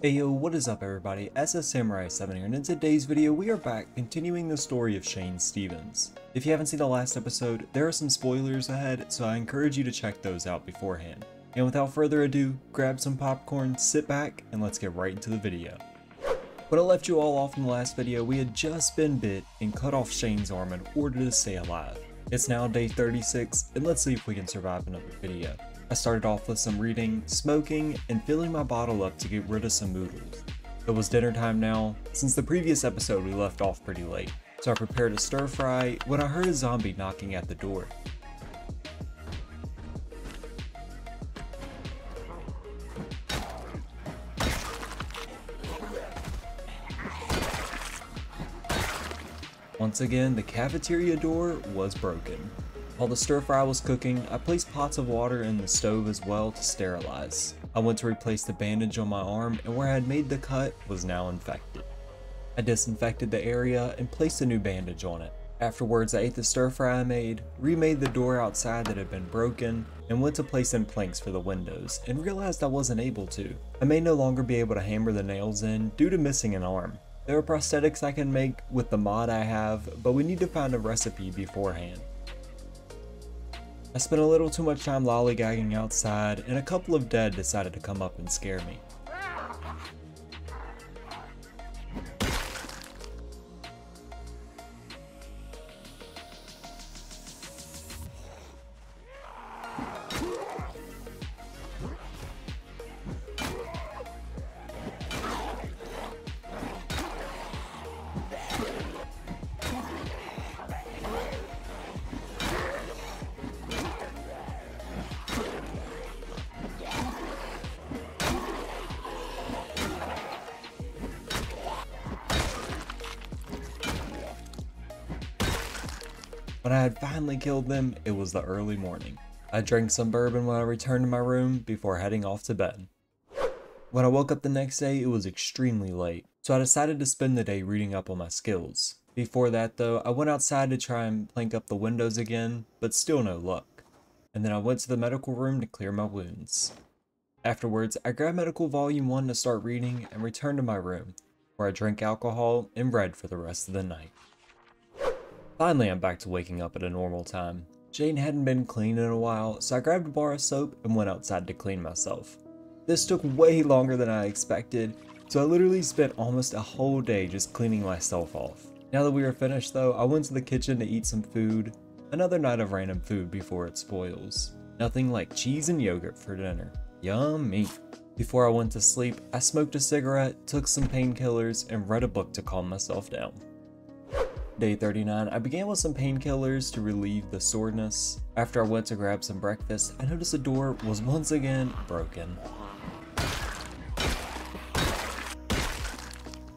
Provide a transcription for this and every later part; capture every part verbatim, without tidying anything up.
Hey yo, what is up everybody, S S Samurai seven here, and in today's video we are back continuing the story of Shane Stevens. If you haven't seen the last episode, there are some spoilers ahead, so I encourage you to check those out beforehand. And without further ado, grab some popcorn, sit back, and let's get right into the video. When I left you all off in the last video, we had just been bit and cut off Shane's arm in order to stay alive. It's now day thirty-six, and let's see if we can survive another video. I started off with some reading, smoking, and filling my bottle up to get rid of some moodles. It was dinner time now. Since the previous episode we left off pretty late, so I prepared a stir fry when I heard a zombie knocking at the door. Once again, the cafeteria door was broken. While the stir fry was cooking, I placed pots of water in the stove as well to sterilize. I went to replace the bandage on my arm, and where I had made the cut was now infected. I disinfected the area and placed a new bandage on it. Afterwards, I ate the stir fry I made, remade the door outside that had been broken, and went to place in planks for the windows, and realized I wasn't able to. I may no longer be able to hammer the nails in due to missing an arm. There are prosthetics I can make with the mod I have, but we need to find a recipe beforehand. I spent a little too much time lollygagging outside, and a couple of dead decided to come up and scare me. When I had finally killed them, it was the early morning. I drank some bourbon when I returned to my room before heading off to bed. When I woke up the next day, it was extremely late, so I decided to spend the day reading up on my skills. Before that though, I went outside to try and plank up the windows again, but still no luck. And then I went to the medical room to clear my wounds. Afterwards, I grabbed Medical Volume one to start reading and returned to my room, where I drank alcohol and read for the rest of the night. Finally, I'm back to waking up at a normal time. Shane hadn't been clean in a while, so I grabbed a bar of soap and went outside to clean myself. This took way longer than I expected, so I literally spent almost a whole day just cleaning myself off. Now that we were finished though, I went to the kitchen to eat some food. Another night of random food before it spoils. Nothing like cheese and yogurt for dinner. Yummy. Before I went to sleep, I smoked a cigarette, took some painkillers, and read a book to calm myself down. Day thirty-nine, I began with some painkillers to relieve the soreness. After I went to grab some breakfast, I noticed the door was once again broken.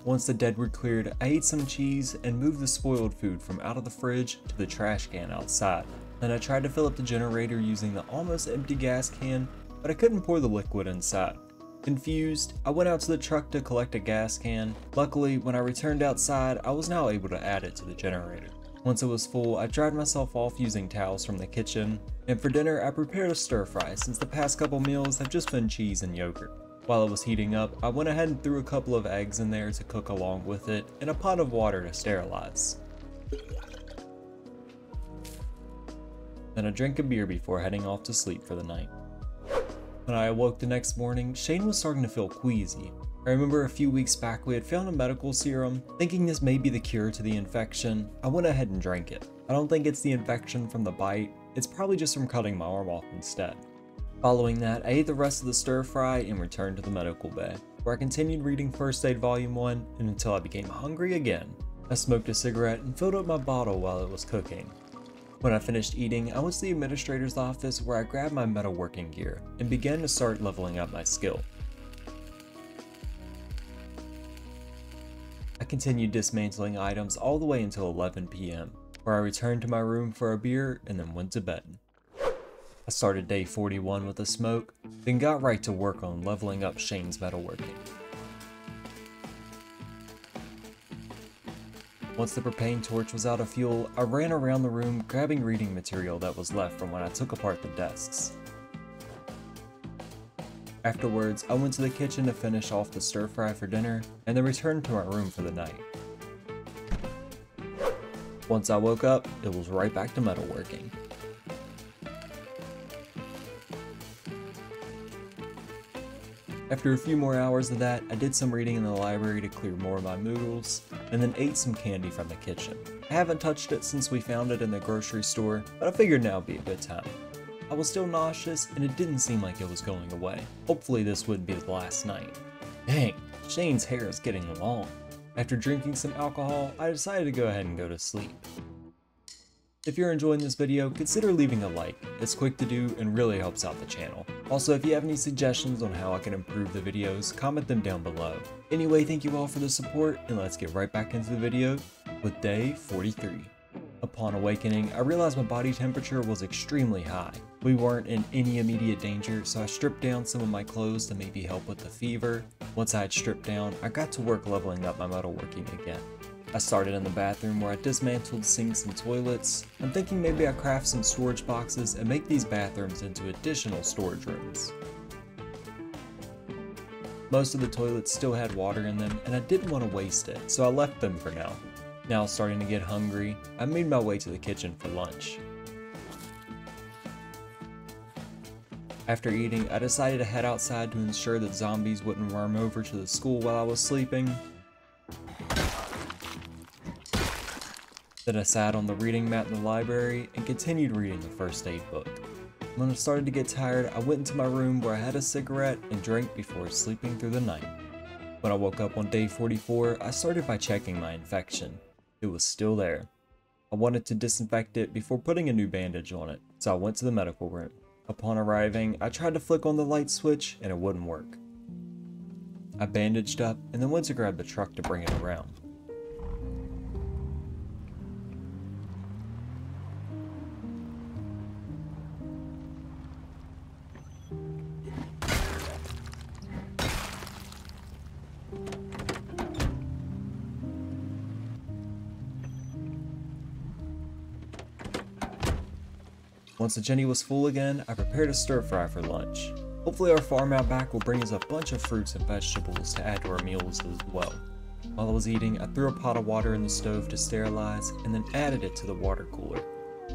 Once the dead were cleared, I ate some cheese and moved the spoiled food from out of the fridge to the trash can outside. Then I tried to fill up the generator using the almost empty gas can, but I couldn't pour the liquid inside. Confused, I went out to the truck to collect a gas can. Luckily, when I returned outside, I was now able to add it to the generator. Once it was full, I dried myself off using towels from the kitchen. And for dinner, I prepared a stir fry since the past couple meals have just been cheese and yogurt. While it was heating up, I went ahead and threw a couple of eggs in there to cook along with it, and a pot of water to sterilize. Then I drank a beer before heading off to sleep for the night. When I awoke the next morning, Shane was starting to feel queasy. I remember a few weeks back we had found a medical serum. Thinking this may be the cure to the infection, I went ahead and drank it. I don't think it's the infection from the bite, it's probably just from cutting my arm off instead. Following that, I ate the rest of the stir fry and returned to the medical bay, where I continued reading First Aid Volume one and until I became hungry again. I smoked a cigarette and filled up my bottle while it was cooking. When I finished eating, I went to the administrator's office where I grabbed my metalworking gear and began to start leveling up my skill. I continued dismantling items all the way until eleven p m, where I returned to my room for a beer and then went to bed. I started day forty-one with a smoke, then got right to work on leveling up Shane's metalworking. Once the propane torch was out of fuel, I ran around the room grabbing reading material that was left from when I took apart the desks. Afterwards, I went to the kitchen to finish off the stir fry for dinner, and then returned to my room for the night. Once I woke up, it was right back to metalworking. After a few more hours of that, I did some reading in the library to clear more of my moodles, and then ate some candy from the kitchen. I haven't touched it since we found it in the grocery store, but I figured now would be a good time. I was still nauseous, and it didn't seem like it was going away. Hopefully this wouldn't be the last night. Dang, Shane's hair is getting long. After drinking some alcohol, I decided to go ahead and go to sleep. If you're enjoying this video, consider leaving a like. It's quick to do and really helps out the channel. Also, if you have any suggestions on how I can improve the videos, comment them down below. Anyway, thank you all for the support, and let's get right back into the video with day forty-three. Upon awakening, I realized my body temperature was extremely high. We weren't in any immediate danger, so I stripped down some of my clothes to maybe help with the fever. Once I had stripped down, I got to work leveling up my metalworking again. I started in the bathroom where I dismantled sinks and toilets. I'm thinking maybe I craft some storage boxes and make these bathrooms into additional storage rooms. Most of the toilets still had water in them, and I didn't want to waste it, so I left them for now. Now starting to get hungry, I made my way to the kitchen for lunch. After eating, I decided to head outside to ensure that zombies wouldn't worm over to the school while I was sleeping. Then I sat on the reading mat in the library and continued reading the first aid book. When I started to get tired, I went into my room where I had a cigarette and drank before sleeping through the night. When I woke up on day forty-four, I started by checking my infection. It was still there. I wanted to disinfect it before putting a new bandage on it, so I went to the medical room. Upon arriving, I tried to flick on the light switch and it wouldn't work. I bandaged up and then went to grab the truck to bring it around. Once the Jenny was full again, I prepared a stir fry for lunch. Hopefully our farm out back will bring us a bunch of fruits and vegetables to add to our meals as well. While I was eating, I threw a pot of water in the stove to sterilize and then added it to the water cooler.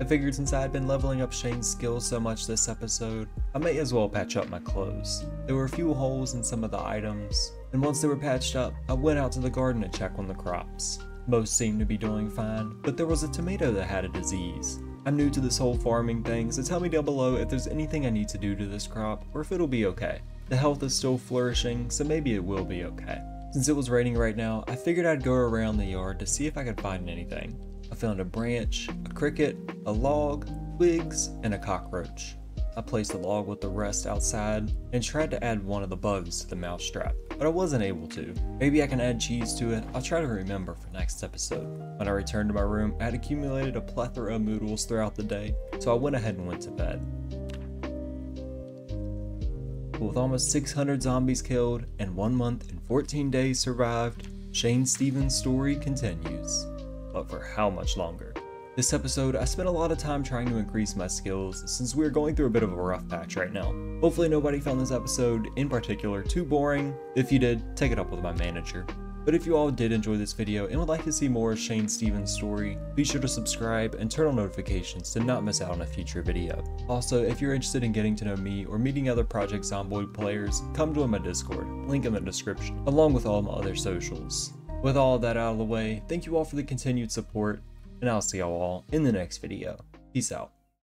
I figured since I had been leveling up Shane's skills so much this episode, I may as well patch up my clothes. There were a few holes in some of the items, and once they were patched up, I went out to the garden to check on the crops. Most seemed to be doing fine, but there was a tomato that had a disease. I'm new to this whole farming thing, so tell me down below if there's anything I need to do to this crop, or if it'll be okay. The health is still flourishing, so maybe it will be okay. Since it was raining right now, I figured I'd go around the yard to see if I could find anything. I found a branch, a cricket, a log, twigs, and a cockroach. I placed the log with the rest outside, and tried to add one of the bugs to the mousetrap, but I wasn't able to. Maybe I can add cheese to it. I'll try to remember for next episode. When I returned to my room, I had accumulated a plethora of moodles throughout the day, so I went ahead and went to bed. But with almost six hundred zombies killed, and one month and fourteen days survived, Shane Stevens' story continues. But for how much longer? This episode, I spent a lot of time trying to increase my skills since we are going through a bit of a rough patch right now. Hopefully nobody found this episode in particular too boring. If you did, take it up with my manager. But if you all did enjoy this video and would like to see more of Shane Stevens' story, be sure to subscribe and turn on notifications to not miss out on a future video. Also, if you're interested in getting to know me or meeting other Project Zomboid players, come join my Discord, link in the description, along with all my other socials. With all that out of the way, thank you all for the continued support, and I'll see y'all all in the next video. Peace out.